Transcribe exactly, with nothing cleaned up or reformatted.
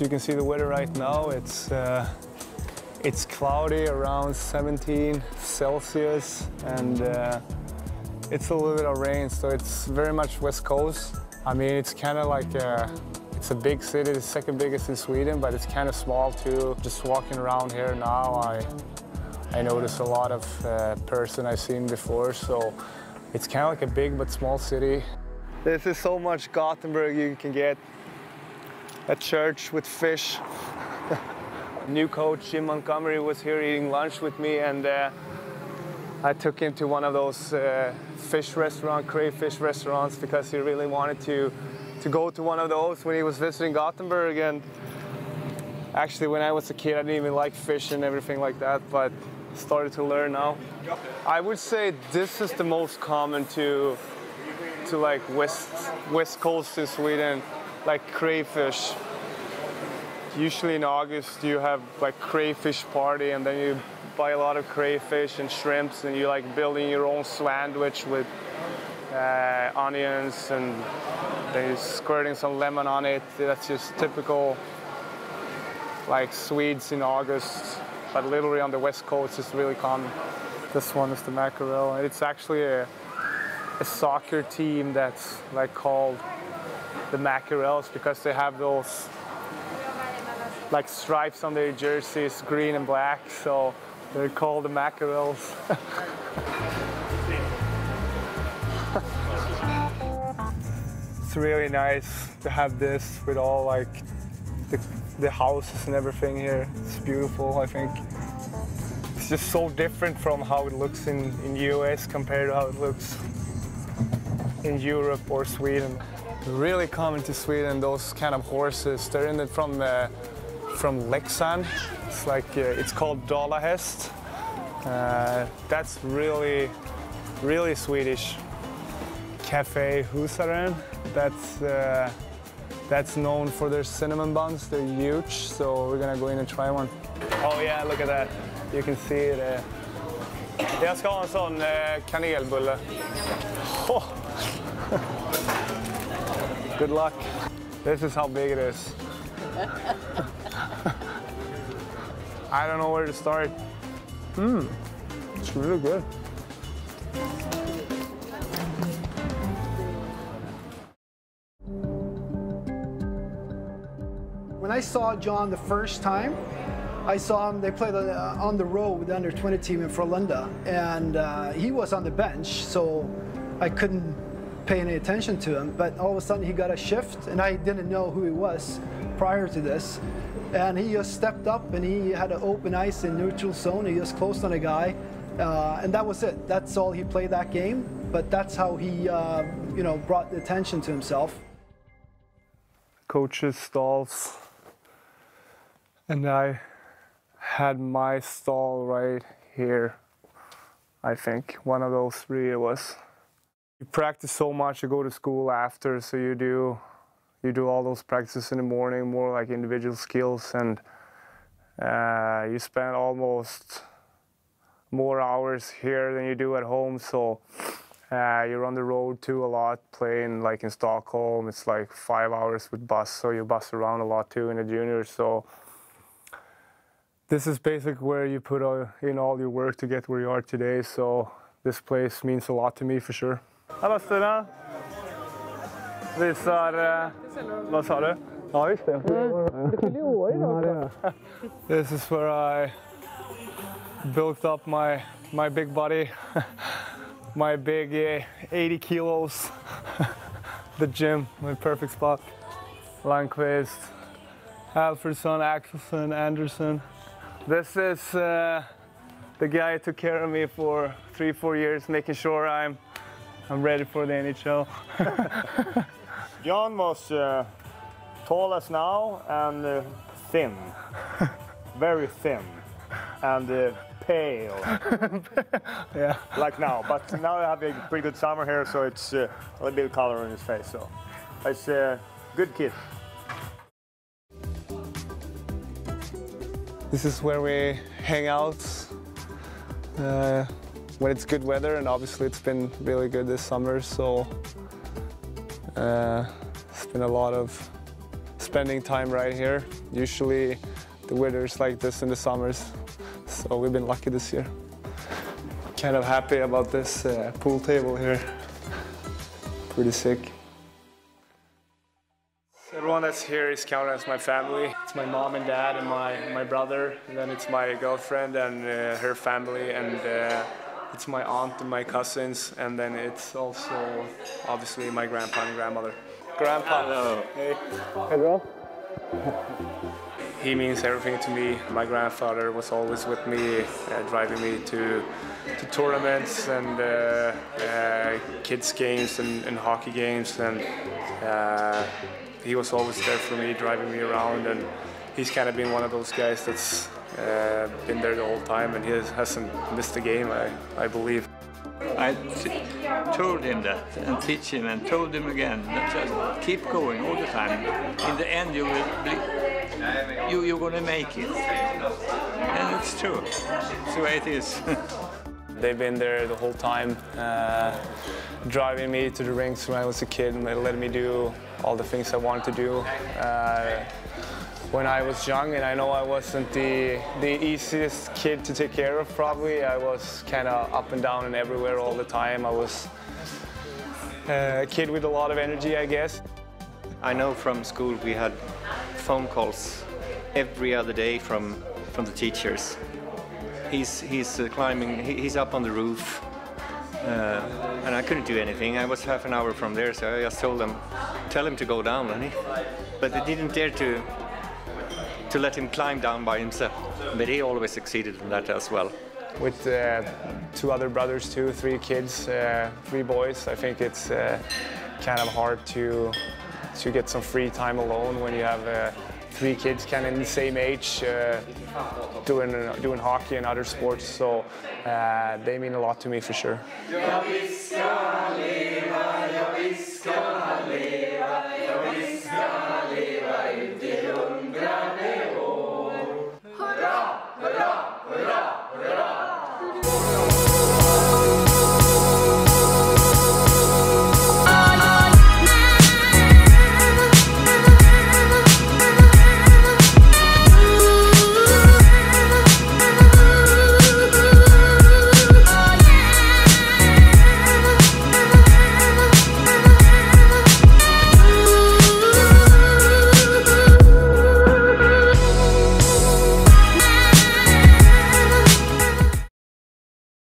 You can see the weather right now. It's uh, it's cloudy, around seventeen Celsius, and uh, it's a little bit of rain. So it's very much West Coast. I mean, it's kind of like a, it's a big city, the second biggest in Sweden, but it's kind of small too. Just walking around here now, I I notice a lot of uh, person I've seen before. So it's kind of like a big but small city. This is so much Gothenburg you can get. A church with fish. New coach Jim Montgomery was here eating lunch with me, and uh, I took him to one of those uh, fish restaurant, crayfish restaurants, because he really wanted to to go to one of those when he was visiting Gothenburg. And actually, when I was a kid, I didn't even like fish and everything like that, but started to learn now. I would say this is the most common to to like west west coast in Sweden, like crayfish. Usually in August you have like crayfish party, and then you buy a lot of crayfish and shrimps, and you like building your own sandwich with uh, onions, and then you're squirting some lemon on it. That's just typical like Swedes in August, but literally on the West Coast it's really common. This one is the mackerel, and it's actually a, a soccer team that's like called the Mackerels, because they have those like stripes on their jerseys, green and black, so they're called the Mackerels. It's really nice to have this with all like the, the houses and everything here. It's beautiful, I think. It's just so different from how it looks in, in U S compared to how it looks in Europe or Sweden. Really common to Sweden, those kind of horses. They're in the, from uh, from Leksand. It's like uh, it's called Dalahäst. Uh, that's really, really Swedish. Café Husaren. That's uh, that's known for their cinnamon buns. They're huge, so we're gonna go in and try one. Oh yeah, look at that. You can see it. Uh... Jag ska ha en sån uh, kanelbulle. Oh. Good luck. This is how big it is. I don't know where to start. Mmm, it's really good. When I saw John the first time, I saw him, they played on the road with the under twenty team in Frölunda, and uh, he was on the bench, so I couldn't pay any attention to him, but all of a sudden he got a shift, and I didn't know who he was prior to this, and he just stepped up, and he had an open ice in neutral zone. He just closed on a guy, uh, and that was it. That's all he played that game, but that's how he uh, you know, brought the attention to himself. Coaches, stalls, and I had my stall right here, I think. One of those three it was. You practice so much, you go to school after, so you do you do all those practices in the morning, more like individual skills, and uh, you spend almost more hours here than you do at home, so uh, you're on the road too a lot, playing like in Stockholm, it's like five hours with bus, so you bus around a lot too in the juniors, so this is basically where you put in all your work to get where you are today, so this place means a lot to me for sure. Alla Stina visar... Eh, vad sa du? Ja, just det. Du fyller år idag. This is where I built up my, my big body, my big eh, eighty kilos. The gym, my perfect spot. Langqvist, Alfredson, Axelson, Anderson. This is uh, the guy who took care of me for three, four years, making sure I'm I'm ready for the N H L. John was uh, tall as now and uh, thin, very thin, and uh, pale. Yeah, like now. But now I have a pretty good summer here, so it's uh, a little bit of color on his face. So it's a uh, good kid. This is where we hang out. Uh, When it's good weather, and obviously it's been really good this summer, so uh, it's been a lot of it's spending time right here. Usually the weather's like this in the summers, so we've been lucky this year. Kind of happy about this uh, pool table here. Pretty sick. Everyone that's here is counted as my family. It's my mom and dad and my, my brother, and then it's my girlfriend and uh, her family, and uh, it's my aunt and my cousins, and then it's also obviously my grandpa and grandmother. Grandpa. Hello. Hey. Hello. He means everything to me. My grandfather was always with me, uh, driving me to, to tournaments and uh, uh, kids games and, and hockey games, and uh, he was always there for me, driving me around, and he's kind of been one of those guys that's uh, been there the whole time, and he hasn't missed a game, I, I believe. I told him that, and teach him, and told him again, just keep going all the time. In the end, you will be, you, you're gonna make it. And it's true. That's the way it is. They've been there the whole time, uh, driving me to the rinks when I was a kid, and they let me do all the things I wanted to do uh, when I was young. And I know I wasn't the, the easiest kid to take care of, probably. I was kind of up and down and everywhere all the time. I was uh, a kid with a lot of energy, I guess. I know from school we had phone calls every other day from, from the teachers. He's, he's uh, climbing, he, he's up on the roof, uh, and I couldn't do anything. I was half an hour from there, so I just told them, tell him to go down, and he, but they didn't dare to, to let him climb down by himself. But he always succeeded in that as well. With uh, two other brothers too, three kids, uh, three boys, I think it's uh, kind of hard to, to get some free time alone when you have uh, three kids kind of in the same age, uh, doing, doing hockey and other sports, so uh, they mean a lot to me for sure.